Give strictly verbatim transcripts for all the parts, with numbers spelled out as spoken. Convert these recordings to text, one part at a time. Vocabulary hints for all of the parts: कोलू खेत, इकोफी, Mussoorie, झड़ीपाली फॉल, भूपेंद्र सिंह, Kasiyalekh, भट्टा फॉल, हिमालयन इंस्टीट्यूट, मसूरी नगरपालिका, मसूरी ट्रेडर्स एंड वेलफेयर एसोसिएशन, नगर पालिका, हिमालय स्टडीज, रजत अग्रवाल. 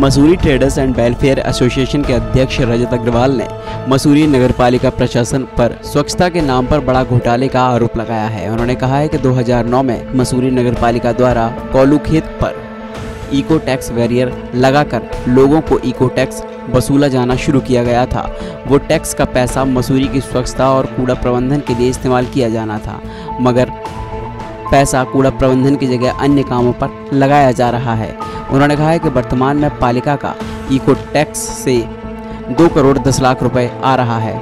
मसूरी ट्रेडर्स एंड वेलफेयर एसोसिएशन के अध्यक्ष रजत अग्रवाल ने मसूरी नगरपालिका प्रशासन पर स्वच्छता के नाम पर बड़ा घोटाले का आरोप लगाया है। उन्होंने कहा है कि दो हज़ार नौ में मसूरी नगरपालिका द्वारा कोलू खेत पर इको टैक्स बैरियर लगाकर लोगों को इको टैक्स वसूला जाना शुरू किया गया था। वो टैक्स का पैसा मसूरी की स्वच्छता और कूड़ा प्रबंधन के लिए इस्तेमाल किया जाना था, मगर पैसा कूड़ा प्रबंधन की जगह अन्य कामों पर लगाया जा रहा है। उन्होंने कहा है कि वर्तमान में पालिका का इको टैक्स से दो करोड़ दस लाख रुपए आ रहा है।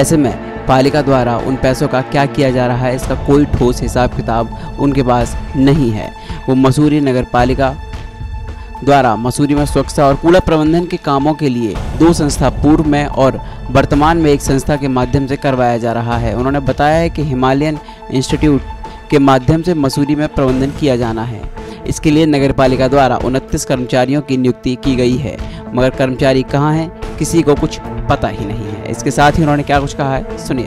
ऐसे में पालिका द्वारा उन पैसों का क्या किया जा रहा है, इसका कोई ठोस हिसाब किताब उनके पास नहीं है। वो मसूरी नगरपालिका द्वारा मसूरी में स्वच्छता और कूड़ा प्रबंधन के कामों के लिए दो संस्था, पूर्व में और वर्तमान में एक संस्था के माध्यम से करवाया जा रहा है। उन्होंने बताया है कि हिमालयन इंस्टीट्यूट के माध्यम से मसूरी में प्रबंधन किया जाना है। इसके लिए नगरपालिका द्वारा उनतीस कर्मचारियों की नियुक्ति की गई है, मगर कर्मचारी कहाँ हैं किसी को कुछ पता ही नहीं है। इसके साथ ही उन्होंने क्या कुछ कहा है, सुनिए।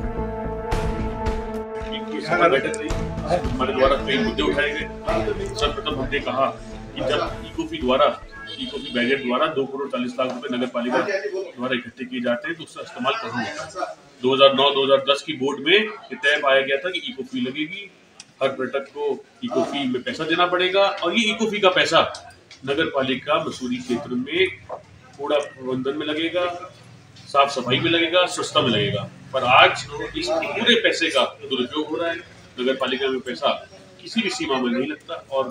हमारे द्वारा कई मुद्दे उठाए गए। सर्वप्रथम हमने कहा कि जब इकोफी द्वारा इकोफी बैगेट द्वारा दो करोड़ चालीस लाख रुपए नगरपालिका द्वारा इकट्ठे किए जाते हैं तो उसका इस्तेमाल कहाँ होता है। दो हज़ार नौ दो हज़ार दस की बोर्ड में तय पाया गया था कि इकोफी लगेगी, हर पर्यटक को इकोफी में पैसा देना पड़ेगा और ये इकोफी का पैसा नगरपालिका मसूरी क्षेत्र में कूड़ा प्रबंधन में लगेगा, साफ सफाई में लगेगा, स्वच्छता में लगेगा। पर आज इस पूरे पैसे का दुरुपयोग हो रहा है। नगरपालिका में पैसा किसी भी सीमा में नहीं लगता और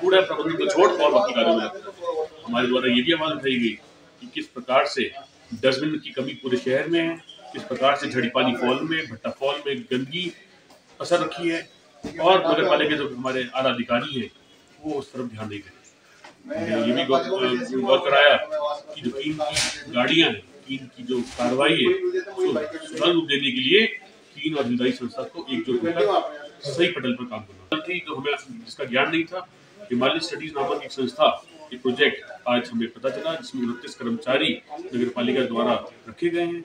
कूड़ा प्रबंधन को छोड़ और बाकी कार्यों में लगता है। हमारे द्वारा ये भी आवाज उठाई गई कि किस प्रकार से डस्टबिन की कमी पूरे शहर में है, किस प्रकार से झड़ीपाली फॉल में, भट्टा फॉल में गंदगी असर रखी है और नगरपालिका जो हमारे आला अधिकारी हैं वो उस तरफ ध्यान नहीं देते। ये भी गौर कराया कि जो टीम की गाड़ियाँ हैं, टीम की जो कार्रवाई है उसको रूप देने के लिए टीम और हिंदाई संस्था को एकजुट होकर सही पटल पर काम करना थी, जो हमें जिसका ज्ञान नहीं था। हिमालय स्टडीज नामक एक संस्था, एक प्रोजेक्ट आज हमें पता चला जिसमें उनतीस कर्मचारी नगरपालिका द्वारा रखे गए हैं।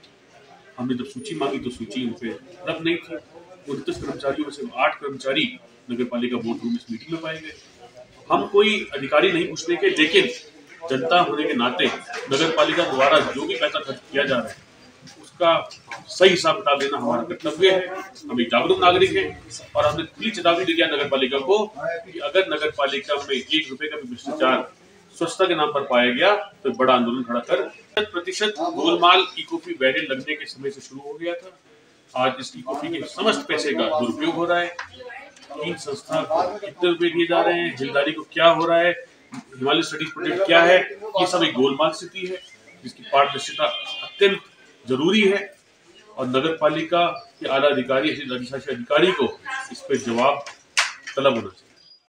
हमने जब सूची मांगी तो सूची उन पर उपलब्ध नहीं थी। उनतीस कर्मचारियों में सिर्फ आठ कर्मचारी नगरपालिका बोर्ड रूम इस मीटिंग में पाए गए। हम कोई अधिकारी नहीं पूछने के, लेकिन जनता होने के नाते नगरपालिका द्वारा जो भी पैसा खर्च किया जा रहा है उसका सही हिसाब किताब देना हमारा कर्तव्य है। हम एक जागरूक नागरिक हैं और हमने खुली चेतावनी दे दिया नगरपालिका को कि अगर नगरपालिका में एक रुपये का भी भ्रष्टाचार स्वच्छता के नाम पर पाया गया तो बड़ा आंदोलन खड़ा कर। प्रतिशत गोलमाल इकोफी बैरियर लगने के समय से शुरू हो गया था। आज इस इकोफी के समस्त पैसे का दुरुपयोग हो रहा है। तीन संस्था को कितने रुपए दिए जा रहे हैं, हिलदारी को क्या हो रहा है, हिमालय स्टडीज प्रोजेक्ट क्या है, ये सब एक गोलमाल स्थिति है जिसकी पारदर्शिता अत्यंत जरूरी है और नगरपालिका के आला अधिकारी अधिकारी को इस पर जवाब तलब होना चाहिए।